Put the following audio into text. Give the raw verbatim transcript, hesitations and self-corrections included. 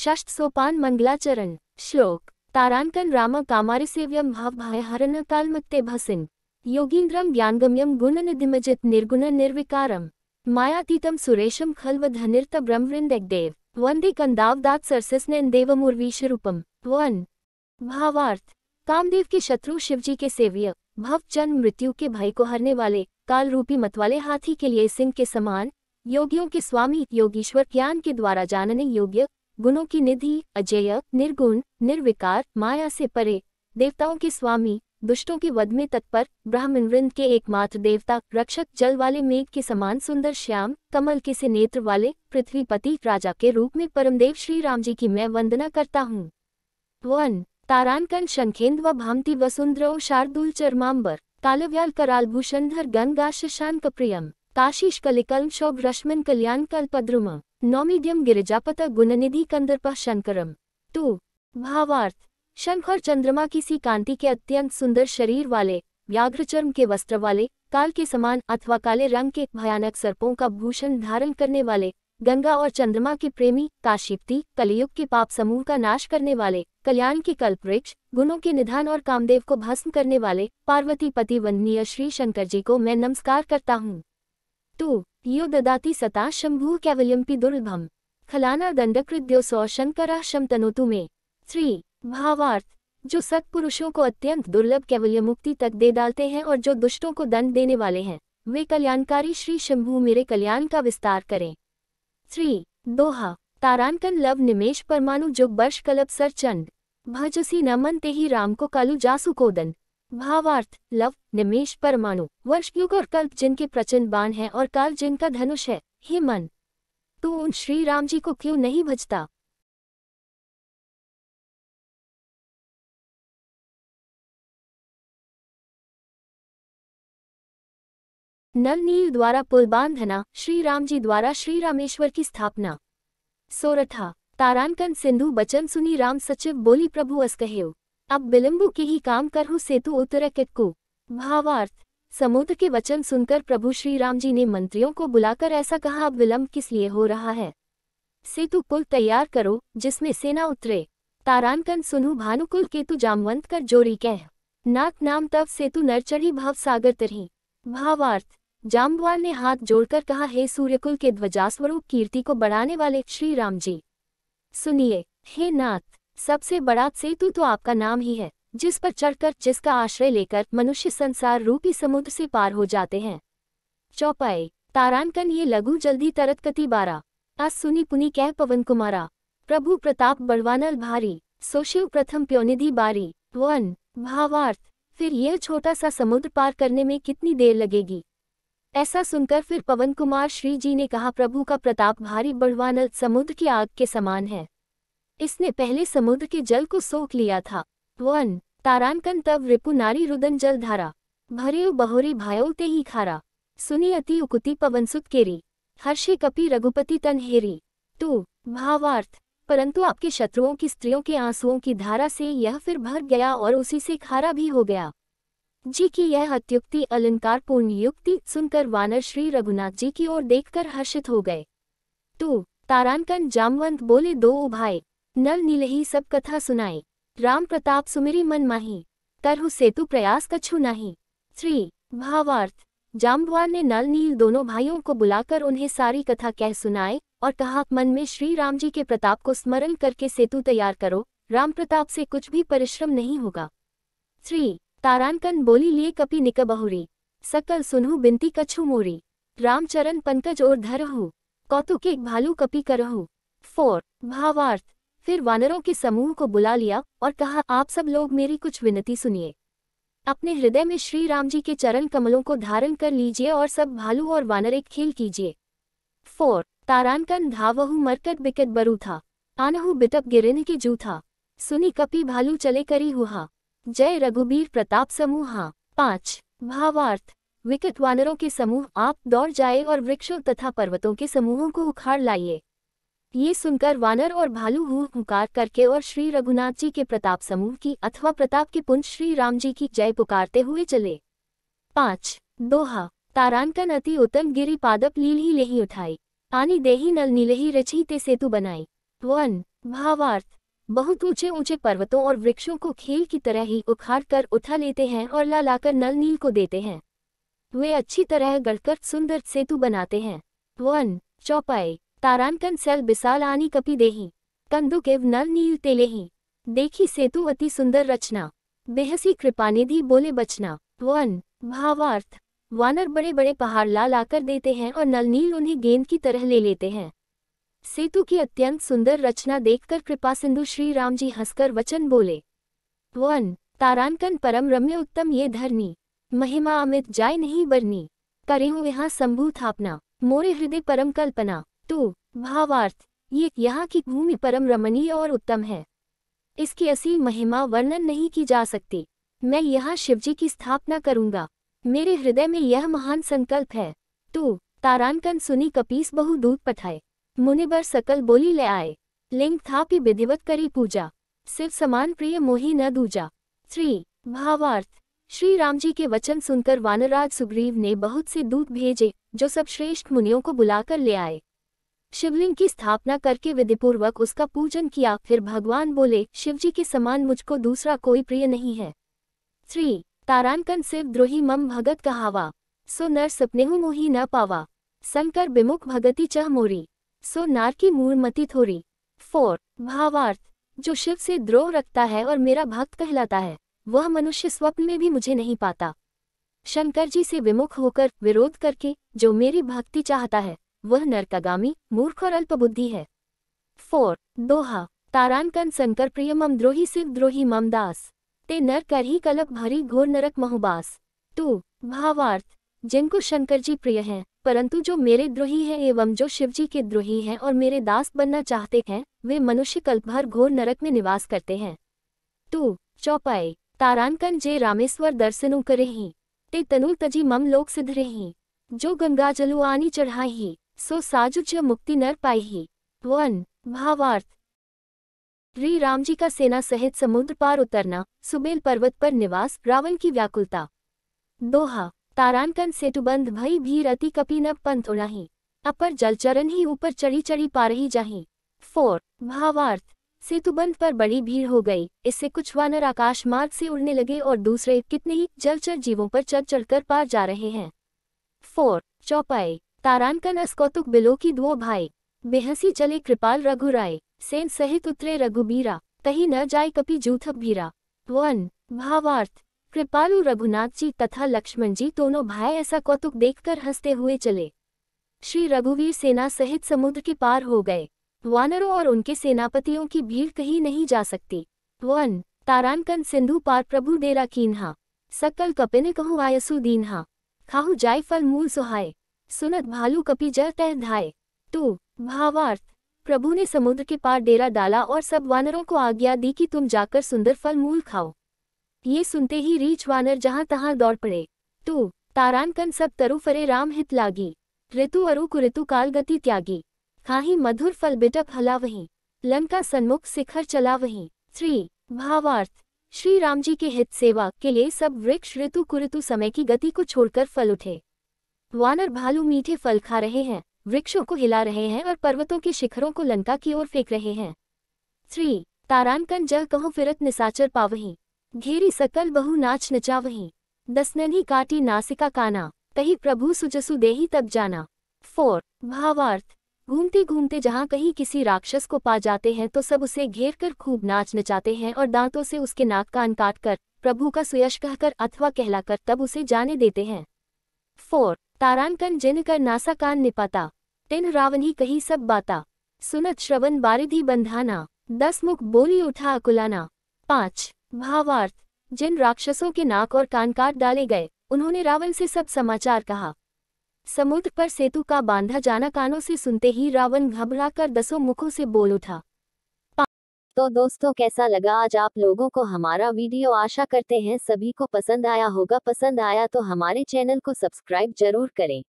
षष्ठ सोपान मंगलाचरण। श्लोक तारांकन राम कामारिसेव्यम भवभयहरण कालमत्ते भसिन योगीन्द्रम ज्ञानगम्यम गुणनिधिमजित निर्गुण निर्विकारम मायातीतम सुरेशम खल्वधनिर्त ब्रह्मवृंदेव वंदे कंदावदात सरसस्नैन देवमूर्वीशरूपम। वन भावार्थ कामदेव के शत्रु शिवजी के सेव्य भव जन्म मृत्यु के भय को हरने वाले काल रूपी मतवाले हाथी के लिए सिंह के समान योगियों के स्वामी योगीश्वर ज्ञान के द्वारा जानने योग्य गुणों की निधि अजेय निर्गुण निर्विकार माया से परे देवताओं के स्वामी दुष्टों के वध में तत्पर ब्राह्मणवृंद के एकमात्र देवता रक्षक जल वाले मेघ के समान सुंदर श्याम कमल के से नेत्र वाले पृथ्वीपति राजा के रूप में परमदेव श्री राम जी की मैं वंदना करता हूँ। वन तारांकन शंखेन्द्र व भामती वसुंधरो शार्दूल चरमांबर कालव्याल करालभूषणधर गंगाशान कप्रियम काशीश कलिकल शोभ रश्मिन कल्याण कल्पद्रुम नौमीड्यम गिरिजापत गुणनिधि कंदर्प शंकरम। टू भावार्थ शंख और चंद्रमा की सी कांति के अत्यंत सुंदर शरीर वाले व्याघ्रचर्म के वस्त्र वाले काल के समान अथवा काले रंग के भयानक सर्पों का भूषण धारण करने वाले गंगा और चंद्रमा के प्रेमी काशीप्ति कलियुग के पाप समूह का नाश करने वाले कल्याण के कल्पवृक्ष गुणों के निधान और कामदेव को भस्म करने वाले पार्वती पति वंदनीय श्री शंकर जी को मैं नमस्कार करता हूँ। टू यो ददाति सता शंभु कैवल्यम्पि दुर्लभम खलाना दंडकृद्योसौ शंकरः शमतनोतु मे। थ्री भावार्थ जो सत्पुरुषों को अत्यंत दुर्लभ कैवल्य मुक्ति तक दे डालते हैं और जो दुष्टों को दंड देने वाले हैं वे कल्याणकारी श्री शंभु मेरे कल्याण का विस्तार करें। थ्री दोहा तारांकन लव निमेश परमाणु जो वर्ष कलब सर चंद भजसी नमन ते ही राम को कालू जासु कोदन। भावार्थ लव निमेश परमाणु वर्ष युग और कल्प जिनके प्रचंड बाण है और काल जिनका धनुष है हे मन तू उन श्री राम जी को क्यों नहीं भजता। नल नील द्वारा पुल बांधना श्री राम जी द्वारा श्री रामेश्वर की स्थापना। सोरठा तारांकन सिंधु बचन सुनी राम सचिव बोली प्रभु अस कहेउ अब बिलम्बु के ही काम करहु सेतु उतर कितकु। भावार्थ समुद्र के वचन सुनकर प्रभु श्री राम जी ने मंत्रियों को बुलाकर ऐसा कहा अब विलम्ब किस लिए हो रहा है सेतु पुल तैयार करो जिसमें सेना उतरे। तारांकन सुनु भानुकुल केतु जामवंत कर जोरी कह नाथ नाम तब सेतु नर चढ़ी भव सागर तरही। भावार्थ जाम्बवान ने हाथ जोड़कर कहा हे सूर्यकुल के ध्वजास्वरूप कीर्ति को बढ़ाने वाले श्री राम जी सुनिए हे नाथ सबसे बड़ा सेतु तो आपका नाम ही है जिस पर चढ़कर जिसका आश्रय लेकर मनुष्य संसार रूपी समुद्र से पार हो जाते हैं। चौपाई तारांकन ये लघु जल्दी तरत कति बारा अस सुनी पुनि कह पवन कुमारा प्रभु प्रताप बड़वानल भारी सोशिव प्रथम प्योनिधि बारी। वन भावार्थ फिर यह छोटा सा समुद्र पार करने में कितनी देर लगेगी। ऐसा सुनकर फिर पवन कुमार श्री जी ने कहा प्रभु का प्रताप भारी बड़वानल समुद्र की आग के समान है इसने पहले समुद्र के जल को सोख लिया था। वन तारांकन तब रिपु नारी रुदन जल धारा भरे बहोरी भायोते ही खारा सुनी अति उकुति पवनसुत केरी हर्षे कपि रघुपति तन हेरी। टू भावार्थ परंतु आपके शत्रुओं की स्त्रियों के आंसुओं की धारा से यह फिर भर गया और उसी से खारा भी हो गया। जी की यह अत्युक्ति अलंकारपूर्ण युक्ति सुनकर वानर श्री रघुनाथ जी की ओर देखकर हर्षित हो गए। टू तारांकन जामवंत बोले दो उभाए नल नीलही सब कथा सुनाई राम प्रताप सुमिरी मन माही करहु सेतु प्रयास कछु नाही। थ्री भावार्थ जाम्बवान ने नल नील दोनों भाइयों को बुलाकर उन्हें सारी कथा कह सुनाए और कहा मन में श्री राम जी के प्रताप को स्मरण करके सेतु तैयार करो राम प्रताप से कुछ भी परिश्रम नहीं होगा। थ्री तारांकन बोली लिए कपि निकबहुरी सकल सुनहु बिनती कछु मोरी रामचरण पंकज और धरहु कौतुक एक भालू कपि करहु। फोर भावार्थ फिर वानरों के समूह को बुला लिया और कहा आप सब लोग मेरी कुछ विनती सुनिए अपने हृदय में श्री राम जी के चरण कमलों को धारण कर लीजिए और सब भालू और वानर एक खेल कीजिए। फोर तारांकन धावहु मरकट बिकट बरू था आनहु बिटप गिरिन के जू था सुनी कपि भालू चले करी हुआ जय रघुबीर प्रताप समूहा। पाँच भावार्थ विकट वानरों के समूह आप दौड़ जाए और वृक्षों तथा पर्वतों के समूहों को उखाड़ लाइए। ये सुनकर वानर और भालू हूँ हुंकार करके और श्री रघुनाथ जी के प्रताप समूह की अथवा प्रताप के पुंज श्री राम जी की जय पुकारते हुए चले। पाँच दोहा तारांकन अति उत्तम गिरी पादप लील ही लेही उठाई आनी देही नल नीलही रची ते सेतु बनाई। वन भावार्थ, बहुत ऊंचे ऊंचे पर्वतों और वृक्षों को खेल की तरह ही उखाड़ कर उठा लेते हैं और ला लाकर नल नील को देते हैं। वे अच्छी तरह गढ़कर सुंदर सेतु बनाते हैं। वन चौपाई तारांकन सेल विशाल आनी कपी देही कंदुकेव नल नील तेले ही देखी सेतु अति सुंदर रचना बेहसी कृपानिधि बोले बचना। वन भावार्थ, वानर बड़े बड़े पहाड़ ला लाकर देते हैं और नल नील उन्हें गेंद की तरह ले लेते हैं। सेतु की अत्यंत सुंदर रचना देखकर कृपा सिंधु श्री राम जी हंसकर वचन बोले। वन तारांकन परम रम्य उत्तम ये धरनी महिमा अमित जाय नहीं बरनी करेहूँ यहाँ शंभू थापना मोरे हृदय परम कल्पना। तो भावार्थ, ये यहाँ की भूमि परम रमणीय और उत्तम है, इसकी असीम महिमा वर्णन नहीं की जा सकती। मैं यहाँ शिवजी की स्थापना करूँगा, मेरे हृदय में यह महान संकल्प है। तो तारांकन सुनी कपीस बहु दूत पठाए मुनिबर सकल बोली ले आए लिंग थापी विधिवत करी पूजा शिव समान प्रिय मोहि न दूजा। श्री भावार्थ, श्री राम जी के वचन सुनकर वानरराज सुग्रीव ने बहुत से दूत भेजे जो सब श्रेष्ठ मुनियों को बुलाकर ले आए। शिवलिंग की स्थापना करके विधिपूर्वक उसका पूजन किया। फिर भगवान बोले, शिवजी के समान मुझको दूसरा कोई प्रिय नहीं है। श्री तारांकन शिव द्रोही मम भगत कहावा सो नर सपनेहु मोहि न पावा शंकर विमुख भगति चह मोरी सो नार की मूर्मति थोरी। फोर भावार्थ, जो शिव से द्रोह रखता है और मेरा भक्त कहलाता है वह मनुष्य स्वप्न में भी मुझे नहीं पाता। शंकर जी से विमुख होकर विरोध करके जो मेरी भक्ति चाहता है वह नरकागामी मूर्ख और अल्पबुद्धि है। फोर दोहा तारांकन शंकर प्रिय मम द्रोही शिव द्रोही मम दास ते नर कर ही कलप भरी घोर नरक महुबास। तो भावार्थ, जिनको शंकर जी प्रिय हैं परंतु जो मेरे द्रोही हैं एवं जो शिवजी के द्रोही हैं और मेरे दास बनना चाहते हैं वे मनुष्य कल्पभर घोर नरक में निवास करते हैं। तो चौपाई तारांकन जे रामेश्वर दर्शनु करे ही ते तनु तजी मम लोक सिद्ध रही जो गंगा जलु आनी चढ़ाई ही सो साजुज मुक्ति नर पाई ही। वन भावार्थ, श्री राम जी का सेना सहित समुद्र पार उतरना सुबेल पर्वत पर निवास रावण की व्याकुलता। दोहा तारांकन सेतुबंध भई भीर अति कपि न पंथ उड़ाही अपर जलचरण ही ऊपर चढ़ी चढ़ी पा रही जाही। फोर भावार्थ, सेतुबंध पर बड़ी भीड़ हो गई, इससे कुछ वानर आकाश मार्ग से उड़ने लगे और दूसरे कितने ही जलचर जीवों पर चढ़ चढ़कर पार जा रहे हैं। फोर चौपाई तारांकन अस्कौतुक बिलो की दुओ भाई बेहसी चले कृपाल रघुराय सेन सहित उतरे रघुबीरा तही न जाय कपि जूथप भीरा। वन भावार्थ, कृपालु रघुनाथ जी तथा लक्ष्मण जी दोनों भाई ऐसा कौतुक देखकर हंसते हुए चले। श्री रघुवीर सेना सहित समुद्र के पार हो गए, वानरों और उनके सेनापतियों की भीड़ कहीं नहीं जा सकती। वन तारांकन सिंधु पार प्रभु डेरा कीन्हा सकल कपिन कहु आयसु दीन्हा खाहु जाय फल मूल सुहाय सुनत भालू कपि जर तह धाय। तो भावार्थ, प्रभु ने समुद्र के पार डेरा डाला और सब वानरों को आज्ञा दी कि तुम जाकर सुंदर फल मूल खाओ। ये सुनते ही रीछ वानर जहाँ तहाँ दौड़ पड़े। तो तारांकन सब तरु फरे राम हित लागी ऋतु अरु कुऋतु काल गति त्यागी खाही मधुर फल बिटक हला वहीं लंका सन्मुख शिखर चला वहीं। श्री भावार्थ, श्री राम जी के हित सेवा के लिए सब वृक्ष ऋतु कुऋतु समय की गति को छोड़कर फल उठे। वानर भालू मीठे फल खा रहे हैं, वृक्षों को हिला रहे हैं और पर्वतों के शिखरों को लंका की ओर फेंक रहे हैं। श्री तारांकन जह कहूँ फिरत निसाचर पावहीं घेरी सकल बहु नाच नचा वहीं दसननी काटी नासिका काना तही प्रभु सुजसु देही तब जाना। फोर भावार्थ, घूमते घूमते जहाँ कहीं किसी राक्षस को पा जाते हैं तो सब उसे घेर कर खूब नाच नचाते हैं और दांतों से उसके नाक कान काट कर प्रभु का सुयश कहकर अथवा कहलाकर तब उसे जाने देते हैं। फोर तारांकन जिन कर नासा कान निपाता तिन रावण ही कही सब बाता सुनत श्रवण बारिधि बंधाना दस मुख बोली उठा अकुलाना। पाँच भावार्थ, जिन राक्षसों के नाक और कान काट डाले गए उन्होंने रावण से सब समाचार कहा। समुद्र पर सेतु का बांधा जाना कानों से सुनते ही रावण घबरा कर दसों मुखों से बोल उठा। तो दोस्तों, कैसा लगा आज आप लोगों को हमारा वीडियो? आशा करते हैं सभी को पसंद आया होगा। पसंद आया तो हमारे चैनल को सब्सक्राइब जरूर करें।